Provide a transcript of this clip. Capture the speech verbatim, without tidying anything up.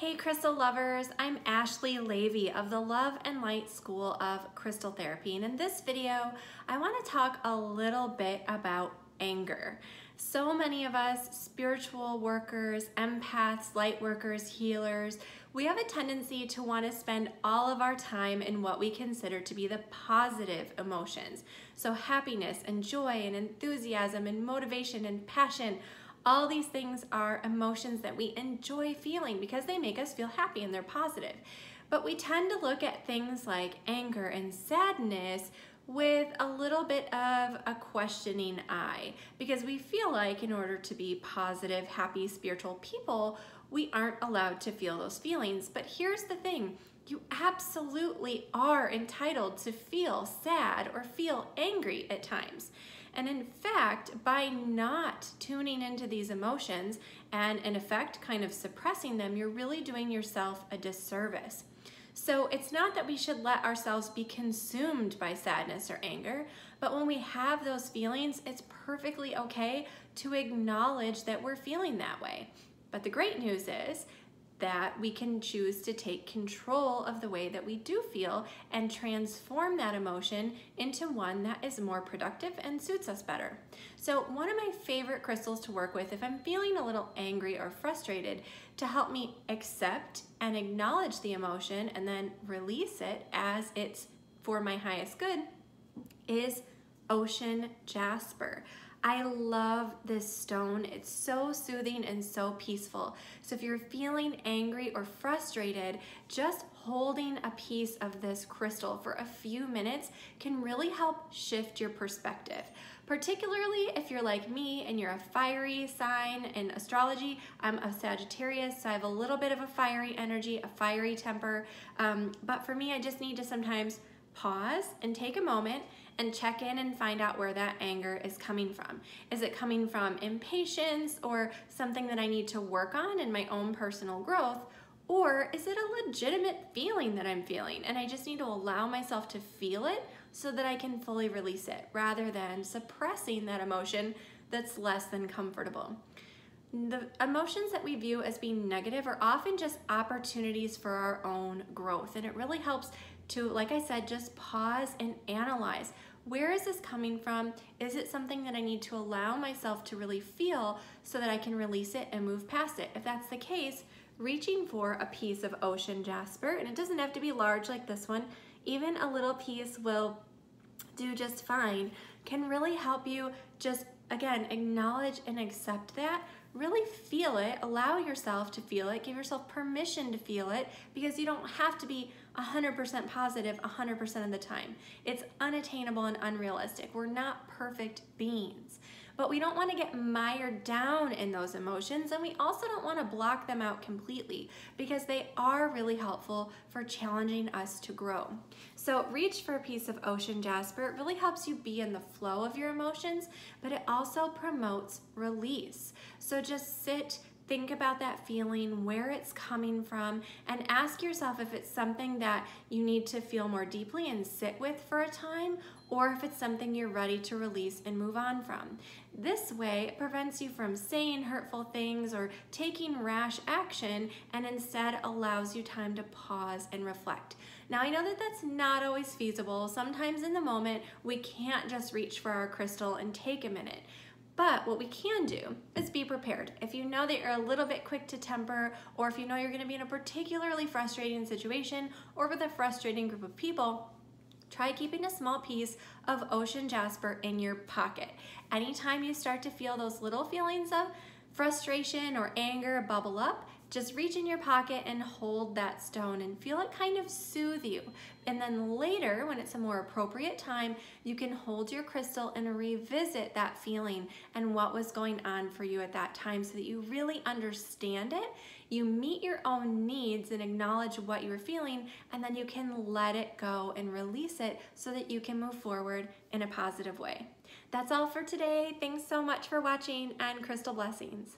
Hey crystal lovers, I'm Ashley Leavy of the Love and Light School of Crystal Therapy, and in this video I want to talk a little bit about anger. So many of us spiritual workers, empaths, light workers, healers, we have a tendency to want to spend all of our time in what we consider to be the positive emotions. So happiness and joy and enthusiasm and motivation and passion, all these things are emotions that we enjoy feeling because they make us feel happy and they're positive. But we tend to look at things like anger and sadness with a little bit of a questioning eye because we feel like in order to be positive, happy, spiritual people, we aren't allowed to feel those feelings. But here's the thing. You absolutely are entitled to feel sad or feel angry at times. And in fact, by not tuning into these emotions and in effect kind of suppressing them, you're really doing yourself a disservice. So it's not that we should let ourselves be consumed by sadness or anger, but when we have those feelings, it's perfectly okay to acknowledge that we're feeling that way. But the great news is that we can choose to take control of the way that we do feel and transform that emotion into one that is more productive and suits us better. So one of my favorite crystals to work with if I'm feeling a little angry or frustrated to help me accept and acknowledge the emotion and then release it as it's for my highest good is Ocean Jasper. I love this stone. It's so soothing and so peaceful. So if you're feeling angry or frustrated, just holding a piece of this crystal for a few minutes can really help shift your perspective. Particularly if you're like me and you're a fiery sign in astrology. I'm a Sagittarius, so I have a little bit of a fiery energy, a fiery temper. Um, but for me, I just need to sometimes pause and take a moment and check in and find out where that anger is coming from. Is it coming from impatience or something that I need to work on in my own personal growth? Or is it a legitimate feeling that I'm feeling and I just need to allow myself to feel it so that I can fully release it rather than suppressing that emotion that's less than comfortable? The emotions that we view as being negative are often just opportunities for our own growth, and it really helps to, like I said, just pause and analyze. Where is this coming from? Is it something that I need to allow myself to really feel so that I can release it and move past it? If that's the case, reaching for a piece of Ocean Jasper, and it doesn't have to be large like this one, even a little piece will do just fine, can really help you just, again, acknowledge and accept that. Really feel it, allow yourself to feel it, give yourself permission to feel it, because you don't have to be one hundred percent positive one hundred percent of the time. It's unattainable and unrealistic. We're not perfect beings. But we don't want to get mired down in those emotions, and we also don't want to block them out completely because they are really helpful for challenging us to grow. So reach for a piece of Ocean Jasper. It really helps you be in the flow of your emotions, but it also promotes release. So just sit, think about that feeling, where it's coming from, and ask yourself if it's something that you need to feel more deeply and sit with for a time, or if it's something you're ready to release and move on from. This way, it prevents you from saying hurtful things or taking rash action, and instead allows you time to pause and reflect. Now, I know that that's not always feasible. Sometimes in the moment, we can't just reach for our crystal and take a minute. But what we can do is be prepared. If you know that you're a little bit quick to temper, or if you know you're going to be in a particularly frustrating situation or with a frustrating group of people, try keeping a small piece of Ocean Jasper in your pocket. Anytime you start to feel those little feelings of frustration or anger bubble up, just reach in your pocket and hold that stone and feel it kind of soothe you. And then later, when it's a more appropriate time, you can hold your crystal and revisit that feeling and what was going on for you at that time so that you really understand it, you meet your own needs and acknowledge what you were feeling, and then you can let it go and release it so that you can move forward in a positive way. That's all for today. Thanks so much for watching, and crystal blessings.